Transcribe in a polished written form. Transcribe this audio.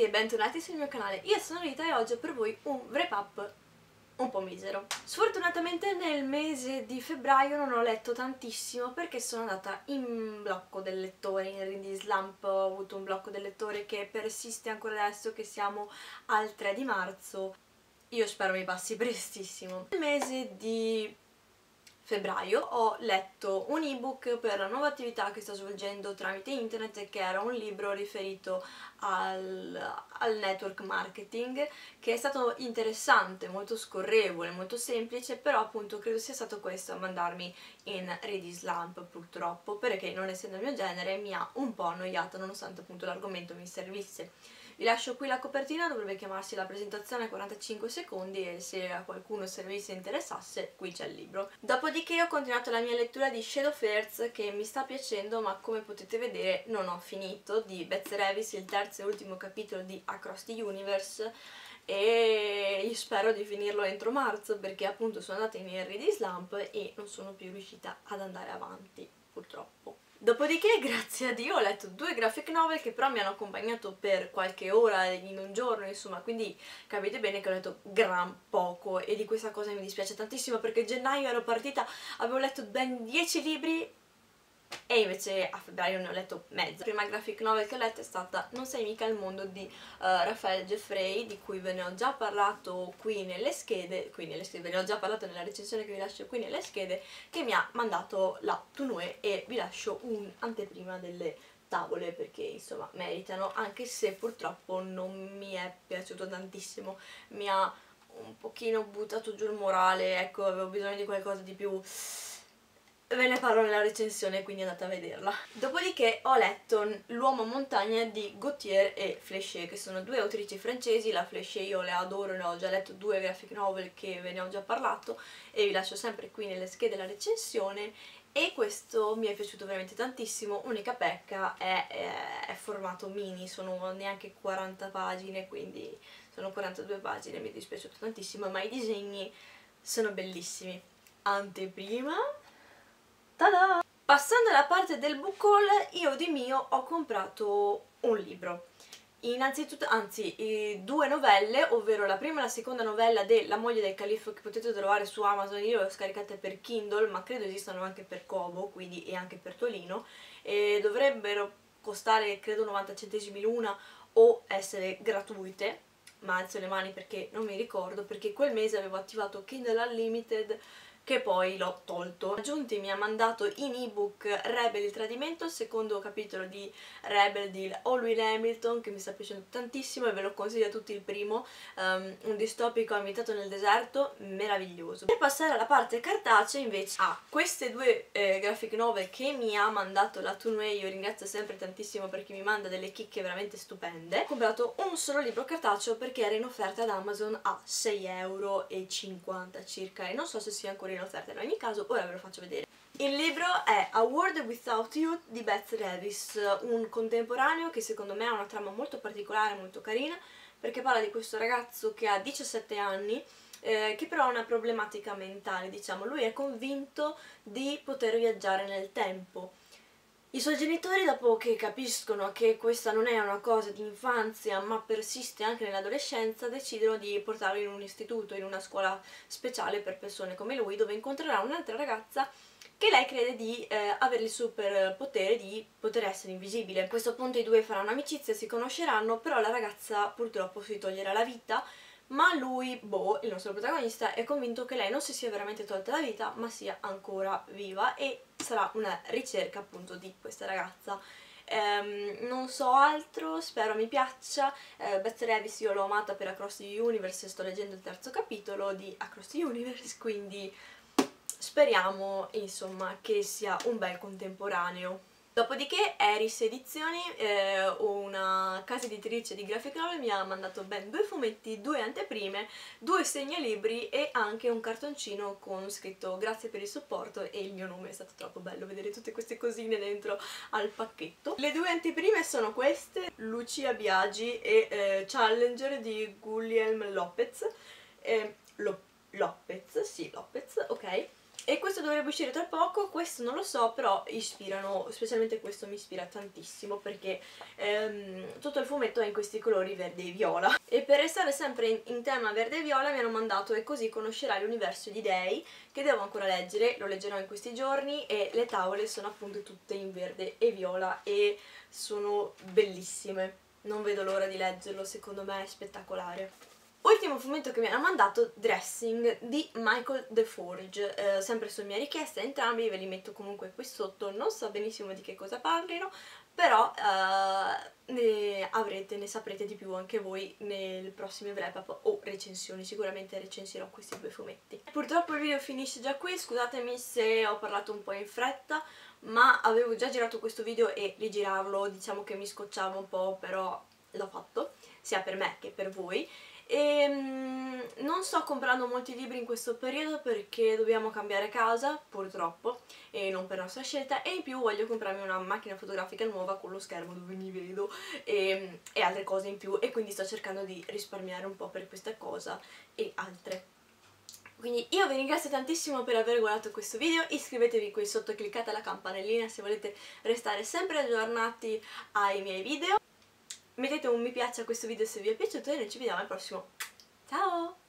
tutti e bentornati sul mio canale, io sono Rita e oggi ho per voi un wrap up un po' misero. Sfortunatamente nel mese di febbraio non ho letto tantissimo perché sono andata in blocco del lettore, in reading slump, ho avuto un blocco del lettore che persiste ancora adesso che siamo al 3 di marzo, io spero mi passi prestissimo. Nel mese di febbraio ho letto un ebook per la nuova attività che sto svolgendo tramite internet, che era un libro riferito al network marketing, che è stato interessante, molto scorrevole, molto semplice, però appunto credo sia stato questo a mandarmi in reading slump purtroppo, perché non essendo il mio genere mi ha un po' annoiata nonostante appunto l'argomento mi servisse. Vi lascio qui la copertina, dovrebbe chiamarsi La presentazione 45 secondi e se a qualcuno servisse e interessasse, qui c'è il libro. Dopodiché ho continuato la mia lettura di Shades of Earth, che mi sta piacendo ma come potete vedere non ho finito, di Beth Revis, il terzo e ultimo capitolo di Across the Universe, e io spero di finirlo entro marzo perché appunto sono andata in reading slump e non sono più riuscita ad andare avanti purtroppo. Dopodiché, grazie a Dio, ho letto due graphic novel che però mi hanno accompagnato per qualche ora in un giorno, insomma, quindi capite bene che ho letto gran poco e di questa cosa mi dispiace tantissimo perché a gennaio ero partita, avevo letto ben 10 libri e invece a febbraio ne ho letto mezzo. La prima graphic novel che ho letto è stata Non sei mica il mondo di Rafael Jeffrey, di cui ve ne ho già parlato qui nelle schede, ve ne ho già parlato nella recensione che vi lascio qui nelle schede, che mi ha mandato la Tunway e vi lascio un'anteprima delle tavole perché insomma meritano, anche se purtroppo non mi è piaciuto tantissimo, mi ha un pochino buttato giù il morale, ecco, avevo bisogno di qualcosa di più. Ve ne parlo nella recensione, quindi andate a vederla. Dopodiché ho letto L'Uomo Montagna di Gautier e Flechet, che sono due autrici francesi. La Flechet io le adoro, ne ho già letto due graphic novel che ve ne ho già parlato e vi lascio sempre qui nelle schede la recensione, e questo mi è piaciuto veramente tantissimo. Unica pecca è formato mini, sono neanche 40 pagine, quindi sono 42 pagine, mi è dispiaciuto tantissimo, ma i disegni sono bellissimi. Anteprima. Ta-da! Passando alla parte del book haul, io di mio ho comprato un libro. Innanzitutto, anzi, due novelle, ovvero la prima e la seconda novella della moglie del califfo, che potete trovare su Amazon. Io le ho scaricate per Kindle, ma credo esistano anche per Kobo, quindi e anche per Tolino, e dovrebbero costare credo 90 centesimi l'una o essere gratuite, ma alzo le mani perché non mi ricordo, perché quel mese avevo attivato Kindle Unlimited che poi l'ho tolto. Aggiunti mi ha mandato in ebook Rebel Il Tradimento, il secondo capitolo di Rebel di All Will Hamilton, che mi sta piacendo tantissimo e ve lo consiglio a tutti il primo, un distopico ambientato nel deserto, meraviglioso. Per passare alla parte cartacea invece, queste due graphic novel che mi ha mandato la Tunway, io ringrazio sempre tantissimo perché mi manda delle chicche veramente stupende. Ho comprato un solo libro cartaceo perché era in offerta ad Amazon a 6,50 € circa e non so se sia ancora in offerta, in ogni caso ora ve lo faccio vedere. Il libro è A World Without You di Beth Revis, un contemporaneo che secondo me ha una trama molto particolare, molto carina, perché parla di questo ragazzo che ha 17 anni che però ha una problematica mentale, diciamo. Lui è convinto di poter viaggiare nel tempo. I suoi genitori, dopo che capiscono che questa non è una cosa di infanzia ma persiste anche nell'adolescenza, decidono di portarlo in un istituto, in una scuola speciale per persone come lui, dove incontrerà un'altra ragazza che lei crede di avere il superpotere di poter essere invisibile. A questo punto i due faranno amicizia, si conosceranno, però la ragazza purtroppo si toglierà la vita, ma lui, il nostro protagonista, è convinto che lei non si sia veramente tolta la vita ma sia ancora viva, e sarà una ricerca appunto di questa ragazza. Non so altro, spero mi piaccia. Beth Revis io l'ho amata per Across the Universe e sto leggendo il terzo capitolo di Across the Universe, quindi speriamo insomma che sia un bel contemporaneo. Dopodiché Eris Edizioni, una casa editrice di graphic novel, mi ha mandato ben due fumetti, due anteprime, due segnalibri e anche un cartoncino con scritto grazie per il supporto e il mio nome. È stato troppo bello vedere tutte queste cosine dentro al pacchetto. Le due anteprime sono queste, Lucia Biagi e Challenger di William Lopez, Lopez, ok. e questo dovrebbe uscire tra poco, questo non lo so, però ispirano, specialmente questo mi ispira tantissimo perché tutto il fumetto è in questi colori verde e viola. E per restare sempre in tema verde e viola mi hanno mandato E così conoscerai l'universo di Dei, che devo ancora leggere, lo leggerò in questi giorni, e le tavole sono appunto tutte in verde e viola e sono bellissime, non vedo l'ora di leggerlo, secondo me è spettacolare. Ultimo fumetto che mi hanno mandato, Dressing di Michael De Forge, sempre su mia richiesta entrambi, ve li metto comunque qui sotto, non so benissimo di che cosa parlino, però ne saprete di più anche voi nel prossimo wrap-up o recensioni, sicuramente recensirò questi due fumetti. Purtroppo il video finisce già qui, scusatemi se ho parlato un po' in fretta, ma avevo già girato questo video e rigirarlo diciamo che mi scocciava un po', però l'ho fatto, sia per me che per voi. E non sto comprando molti libri in questo periodo perché dobbiamo cambiare casa, purtroppo, e non per nostra scelta, e in più voglio comprarmi una macchina fotografica nuova con lo schermo dove mi vedo e altre cose in più, e quindi sto cercando di risparmiare un po' per questa cosa e altre. Quindi io vi ringrazio tantissimo per aver guardato questo video, iscrivetevi qui sotto, cliccate la campanellina se volete restare sempre aggiornati ai miei video. Mettete un mi piace a questo video se vi è piaciuto e noi ci vediamo al prossimo. Ciao!